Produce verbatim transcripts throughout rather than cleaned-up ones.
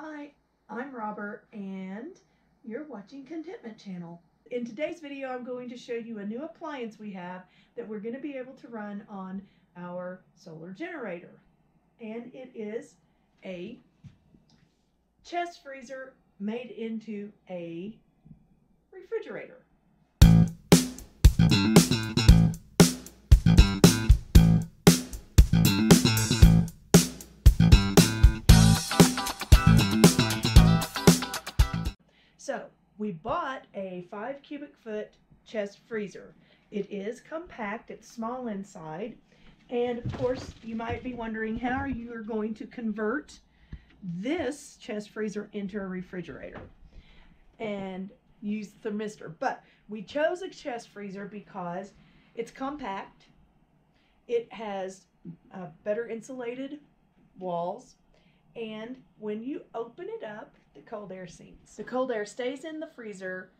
Hi, I'm Robert and you're watching Contentment Channel. In today's video I'm going to show you a new appliance we have that we're going to be able to run on our solar generator, and it is a chest freezer made into a refrigerator. So we bought a five cubic foot chest freezer. It is compact, it's small inside, and of course you might be wondering how you are going to convert this chest freezer into a refrigerator and use the thermistor. But we chose a chest freezer because it's compact, it has uh, better insulated walls, and when you open it up, the cold air sinks. The cold air stays in the freezer,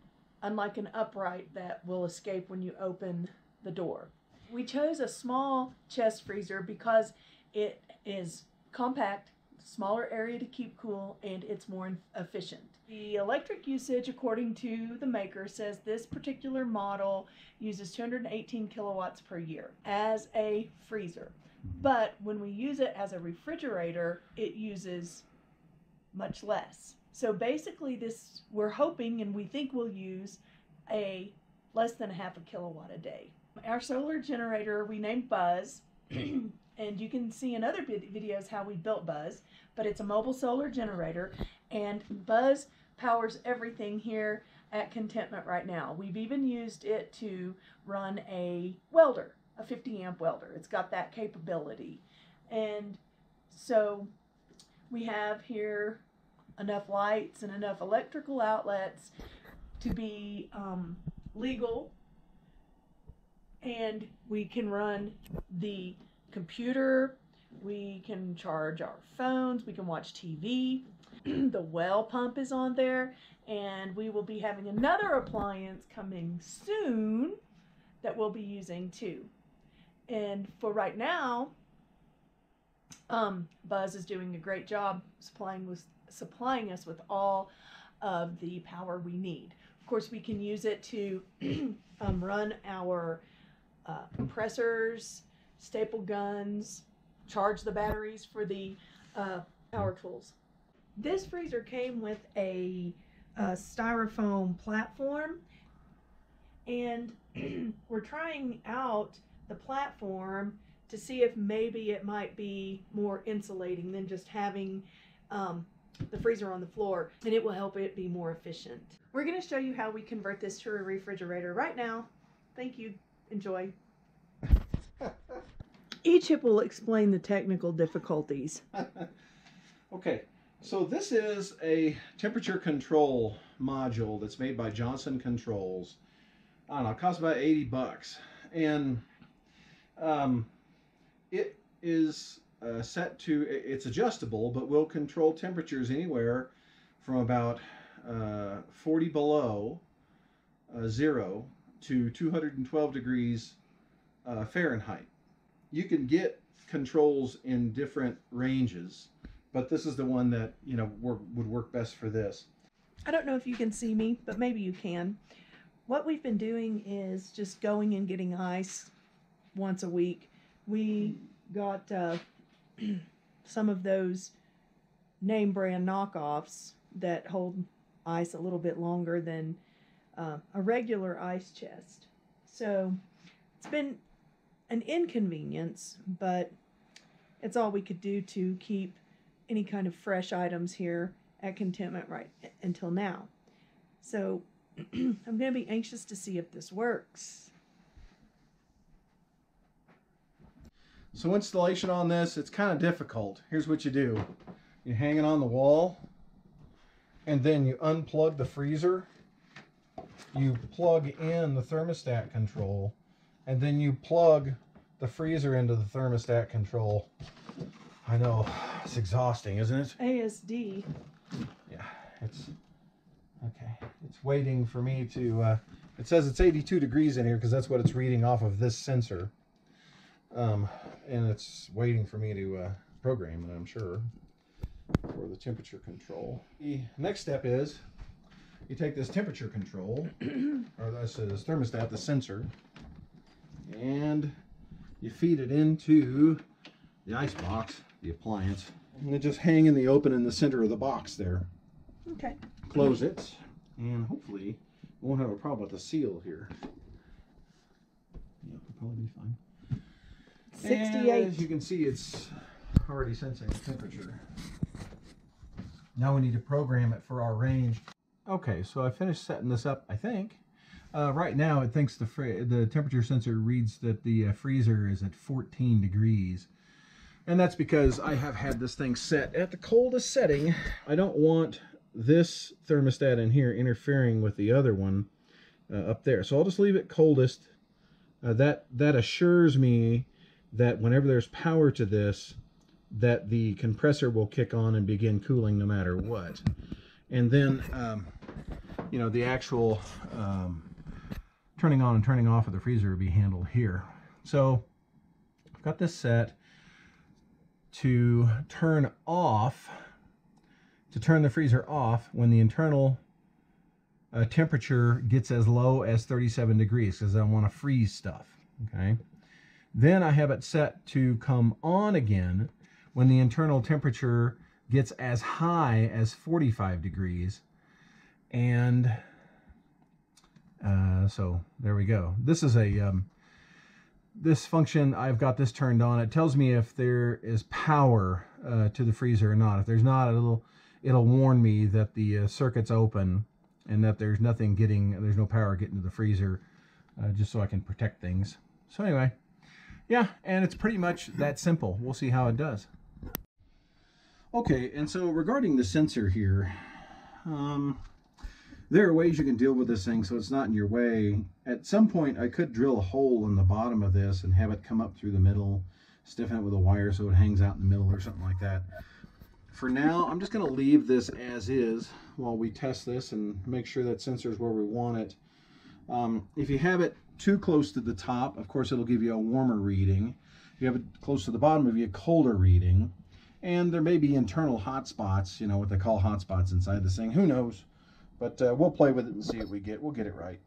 unlike an upright that will escape when you open the door. We chose a small chest freezer because it is compact, smaller area to keep cool, and it's more efficient. The electric usage, according to the maker, says this particular model uses two hundred eighteen kilowatts per year as a freezer. But when we use it as a refrigerator, it uses much less. So basically this, we're hoping and we think we'll use a less than a half a kilowatt a day. Our solar generator we named Buzz. And you can see in other videos how we built Buzz, but it's a mobile solar generator, and Buzz powers everything here at Contentment right now. We've even used it to run a welder, a fifty amp welder. It's got that capability. And so we have here enough lights and enough electrical outlets to be um, legal, and we can run the computer, we can charge our phones, we can watch T V. The well pump is on there, and we will be having another appliance coming soon that we'll be using too. And for right now, um, Buzz is doing a great job supplying, with, supplying us with all of the power we need. Of course, we can use it to um, run our uh, compressors, staple guns, charge the batteries for the uh, power tools. This freezer came with a, a styrofoam platform, and we're trying out the platform to see if maybe it might be more insulating than just having um, the freezer on the floor, and it will help it be more efficient. We're going to show you how we convert this to a refrigerator right now. Thank you. Enjoy. E-Chip will explain the technical difficulties. Okay, so this is a temperature control module that's made by Johnson Controls. I don't know, it costs about eighty bucks. And um, it is uh, set to, it's adjustable, but will control temperatures anywhere from about uh, forty below uh, zero to two hundred twelve degrees Uh, Fahrenheit. You can get controls in different ranges, but this is the one that, you know, work, would work best for this. I don't know if you can see me, but maybe you can. What we've been doing is just going and getting ice once a week. We got uh, some of those name brand knockoffs that hold ice a little bit longer than uh, a regular ice chest. So it's been an inconvenience, but it's all we could do to keep any kind of fresh items here at Contentment right until now. So I'm going to be anxious to see if this works. So installation on this, it's kind of difficult. Here's what you do. You hang it on the wall, and then you unplug the freezer. You plug in the thermostat control, and then you plug the freezer into the thermostat control. I know, it's exhausting, isn't it? A S D. Yeah, it's, okay. It's waiting for me to, uh, it says it's eighty-two degrees in here because that's what it's reading off of this sensor. Um, and it's waiting for me to uh, program it, I'm sure. for the temperature control. The next step is you take this temperature control, or this is thermostat, the sensor, and you feed it into the ice box, the appliance, and it just hang in the open in the center of the box there. Okay. Close it, and hopefully we won't have a problem with the seal here. Yeah, it'll probably be fine. sixty-eight. And as you can see, it's already sensing the temperature. Now we need to program it for our range. Okay, so I finished setting this up, I think. Uh, right now it thinks the the temperature sensor reads that the uh, freezer is at fourteen degrees. And that's because I have had this thing set at the coldest setting. I don't want this thermostat in here interfering with the other one uh, up there. So I'll just leave it coldest. Uh, that, that assures me that whenever there's power to this, that the compressor will kick on and begin cooling no matter what. And then, um, you know, the actual um, turning on and turning off of the freezer will be handled here. So I've got this set to turn off, to turn the freezer off when the internal uh, temperature gets as low as thirty-seven degrees, because I want to freeze stuff, okay? Then I have it set to come on again when the internal temperature gets as high as forty-five degrees. And uh, so there we go. This is a, um, this function, I've got this turned on. It tells me if there is power uh, to the freezer or not. If there's not, it'll, it'll warn me that the uh, circuit's open and that there's nothing getting, there's no power getting to the freezer, uh, just so I can protect things. So anyway. Yeah, and it's pretty much that simple. We'll see how it does. Okay, and so regarding the sensor here, um, there are ways you can deal with this thing so it's not in your way. At some point, I could drill a hole in the bottom of this and have it come up through the middle, stiffen it with a wire so it hangs out in the middle or something like that. For now, I'm just going to leave this as is while we test this and make sure that sensor is where we want it. Um, if you have it too close to the top, of course, it'll give you a warmer reading. If you have it close to the bottom, it'll be a colder reading. And there may be internal hot spots, you know, what they call hot spots inside this thing. Who knows? But uh, we'll play with it and see what we get. We'll get it right.